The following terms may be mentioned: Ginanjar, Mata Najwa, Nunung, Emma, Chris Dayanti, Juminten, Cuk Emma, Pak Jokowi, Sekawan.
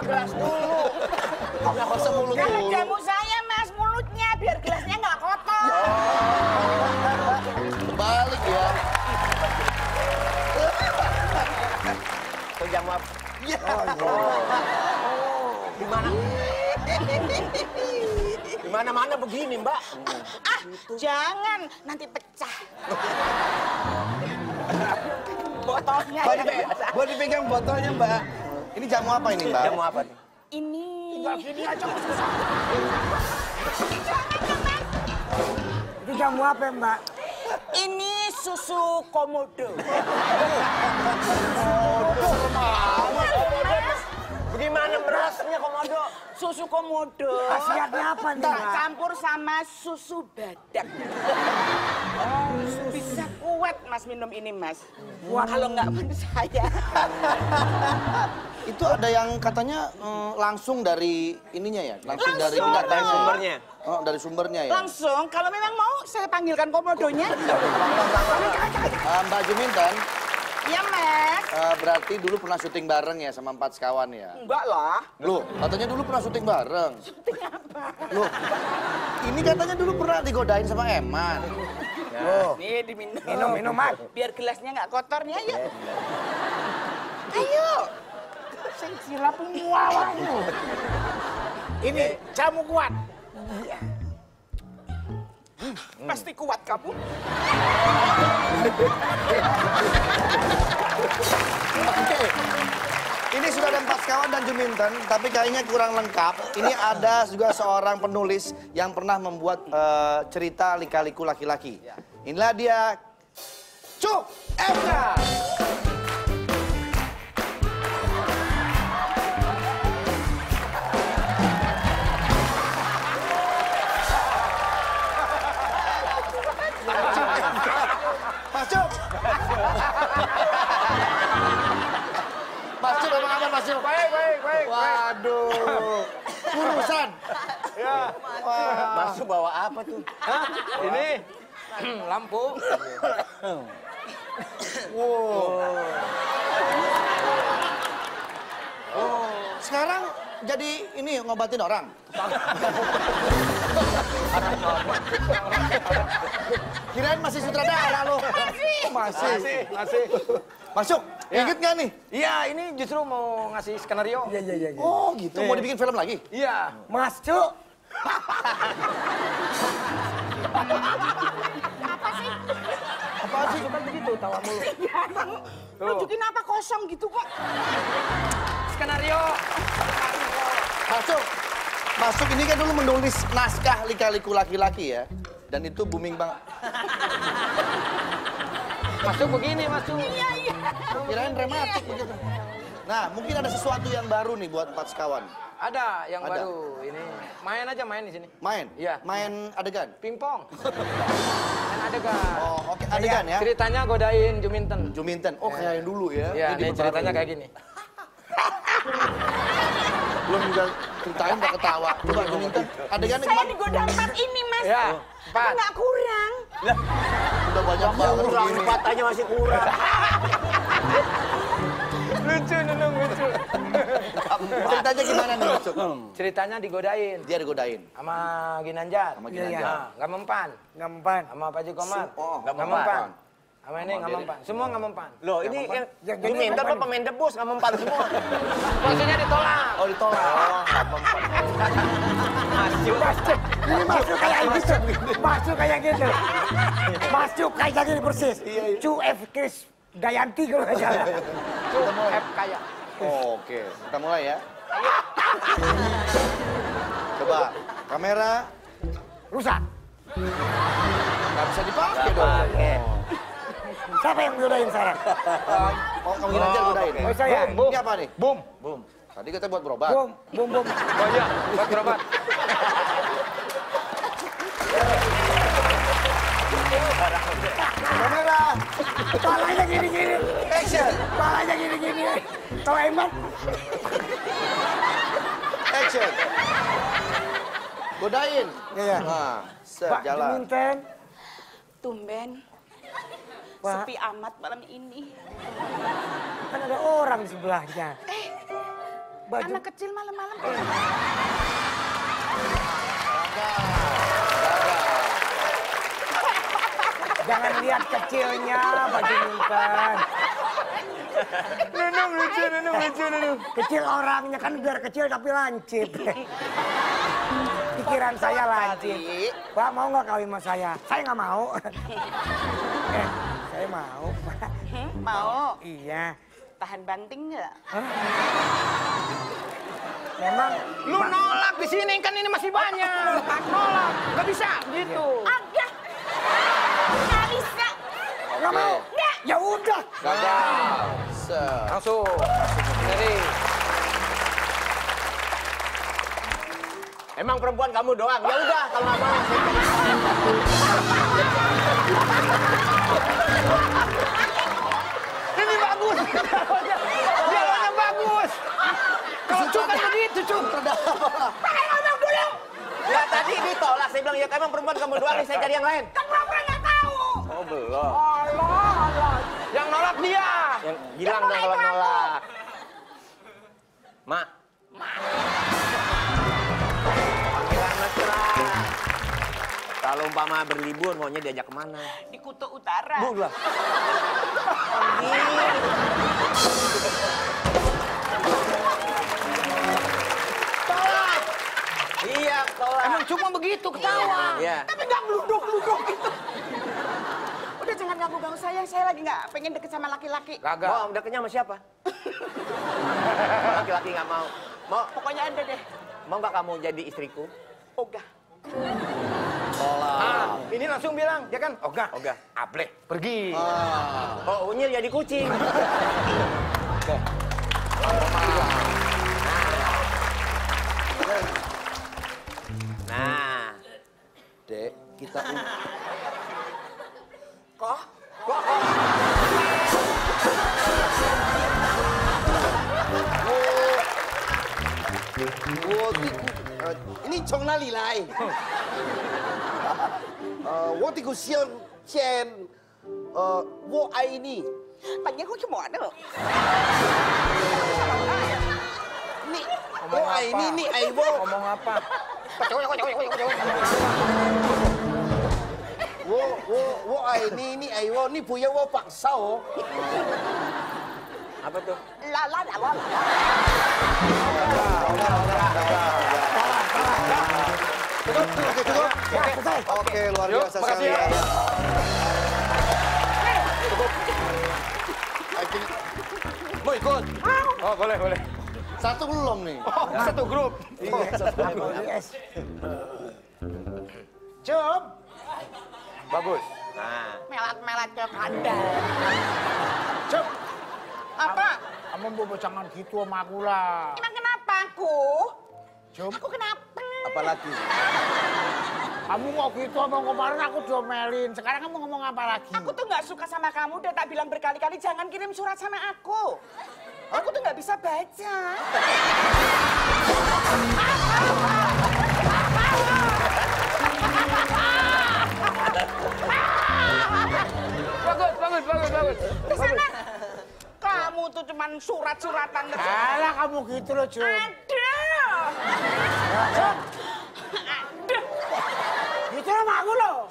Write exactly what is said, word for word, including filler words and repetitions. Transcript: sama gelas dulu. Nggak kosong mulut dulu. Jangan jamu saya, Mas, mulutnya biar gelasnya nggak kotor. Balik ya. Jamu apa? Ya. Di mana? Di mana-mana begini, Mbak. Ah, jangan nanti pecah. Botolnya. Boleh dipegang botolnya, Mbak. Ini jamu apa ini, Mbak? Jamu apa nih? Ini. Enggak gini aja susah. Ini jamu apa, Mbak? Ini susu komodo. Bagaimana berasnya komodo? Susu komodo. Khasiatnya apa nih, Mbak? Campur sama susu badak. Bisa kuat, Mas, minum ini, Mas. Kalau nggak menurut saya. Itu ada yang katanya mm, langsung dari ininya ya? Langsung, langsung dari, enggak, dari sumbernya? Oh, dari sumbernya ya? Langsung, kalau memang mau saya panggilkan komodonya. uh, Mbak Juminten. Iya, Mas. Uh, berarti dulu pernah syuting bareng ya sama empat sekawan ya? Enggak lah. Loh, katanya dulu pernah syuting bareng. Syuting apa? Loh, ini katanya dulu pernah digodain sama Emma. Ya. Loh. Nih, diminum. Minum, minum, Mas. Biar gelasnya nggak kotor nih, ayo. Ayo. Saya silap muawanmu. Ini jamu kuat. Pasti kuat kamu. Oke. Ini sudah ada empat sekawan dan Juminten, tapi kayaknya kurang lengkap. Ini ada juga seorang penulis yang pernah membuat uh, cerita lika-liku laki-laki. Inilah dia, Cuk Emma. Baik, baik, baik. Waduh. Urusan. Ya. Masuk bawa apa tuh? Hah? Ini lampu. Wow. Oh. Sekarang jadi ini ngobatin orang. Kirain masih sutradara lo. Masih. Masih. Masih. Masuk. Ya. Ingat nggak nih? Iya, ini justru mau ngasih skenario. Iya, iya, iya. Oh gitu, ya. Mau dibikin film lagi? Iya. Mas Cuk. Apa sih? Apa sih? Bukan begitu, tawa mulu. Ya, emang nunjukin apa kosong gitu kok. Skenario. Skenario. Mas Cuk. Mas Cuk ini kan dulu menulis naskah lika-liku laki-laki ya. Dan itu booming banget. Mas Cuk begini, Mas Cuk. Iya, iya. Kirain dramatik begitu. Nah, mungkin ada sesuatu yang baru nih buat empat sekawan. Ada yang ada. Baru ini. Main aja, main di sini. Main? Iya. Main adegan? Pingpong. Main adegan. Oh, oke. Okay. Adegan ya? Ceritanya godain Juminten. Juminten. Oh, kayak yang dulu ya? Iya, ini ceritanya kayak gini. Belum juga ceritain udah ketawa. Coba Juminten. Adegannya gimana? Saya digoda empat ini, Mas. Iya, empat. Nggak kurang. Lah. Udah banyak banget ini. Empatnya masih kurang. Lucu, Nunung, lucu. Ceritanya gimana nih, Cuk? Ceritanya digodain. Dia digodain. Sama Ginanjar. Sama Ginanjar. Nah, nggak mempan. Nggak mempan. Sama Pak Jokowi. Oh, nggak mempan. Sama ini nggak mempan. Semua nggak mempan. Loh, ini yang diminta apa pemain debus nggak mempan semua. Maksudnya ditolak. Oh, ditolak. Oh, nggak mempan. Masuk, masuk. Ini masuk kayak gitu. Masuk kayak gitu. Masuk kayak gini persis. Cuk F. Chris Dayanti kalau nggak salah. Cuk F. Kayak. Oh, oke, kita mulai ya. Coba, kamera rusak. Nggak bisa dipakai dong. Oh. Siapa yang godain sekarang? Oh, kamu Ginanjar godain. Oh, saya. Ini apa nih? Boom. Boom. Tadi kita buat berobat. Boom, boom, boom. Oh iya, buat berobat. Kamera. Palanya gini-gini. Action. Palanya gini-gini. Kau emang. Action. Godain. Iya. Nah, sejalan. Pak Juminten. Tumben. Wah. Sepi amat malam ini. Kan ada orang di sebelahnya. Eh, baju. Anak kecil malam-malam. Jangan lihat kecilnya, Pak Juminten. Nunung lucu, Nunung lucu, Nunung. Kecil orangnya kan biar kecil tapi lancip. Pikiran saya lancip. Pak mau nggak kawin sama saya? Saya nggak mau. eh, saya mau, Pak. Hmm? Mau? Iya. Tahan banting nggak? Memang lu nolak di sini kan ini masih banyak. Nolak, nggak bisa gitu. Agak. Nggak bisa. Nggak mau. Ya udah. Gagal. Langsung. Jadi, emang perempuan kamu doang. Ya udah, kalau nggak mau. Ini bagus. Jalannya bagus. Kalau cuman begitu, cum. Pakai ngomong dulu. Ya tadi ditolak. Saya bilang, ya emang perempuan kamu doang. Saya cari yang lain. Kan perempuan nggak tahu. Oh belum. Allah, Allah. Yang nolak dia. Yang bilang dong kalau nolak. Mak. Mak. Panggilan mesra. Kalau umpama berlibur maunya diajak kemana? Di Kuto Utara. Bukan. Tolak. Iya tolak. Emang cuma begitu ketawa. Iya. Tapi nggak meluduk-luduk gitu. Jangan ganggu-ganggu saya, saya lagi nggak pengen deket sama laki-laki. Gagal. Mau deketnya sama siapa? Laki-laki nggak mau. Mau? Pokoknya Anda deh. Mau nggak kamu jadi istriku? Ogah. Ah, ini langsung bilang, ya kan? Ogah. Ogah. Ableh. Pergi. Ah. Oh, unyil jadi kucing. Oke. Nah. Nah. Dek, kita... Kok? Kok? Ini chong nali lai. Wo ti ku xian chen. Wo ai ni. Tanya kok cuma ada loh. Ni. Wo ai ni ni ai wo. Ngomong apa? Wo wo wo ai ni ni ai wo ni punya wo paksa wo. Apa tuh? Lala dah lala. Cukup cukup cukup. Okey luar biasa sekali. Cukup. Mau ikut? Oh boleh boleh. Satu belum nih. Satu grup. Yes. Jom. Bagus. Nah. Melat-melat ke kandang. Cep. Apa? Kamu bobo jangan gitu sama aku lah. Emang kenapa aku? Cep. Aku kenapa? Apalagi? Kamu kok gitu ngomong kemarin aku diomelin. Sekarang kamu ngomong apa lagi? Aku tuh nggak suka sama kamu. Udah tak bilang berkali-kali jangan kirim surat sama aku. Aku tuh nggak bisa baca. Bagus, bagus, bagus, bagus. Di sana, kamu tuh cuman surat-suratan. Alah, kamu gitu loh, Jum. Aduh. Aduh. Gitu loh, aku loh.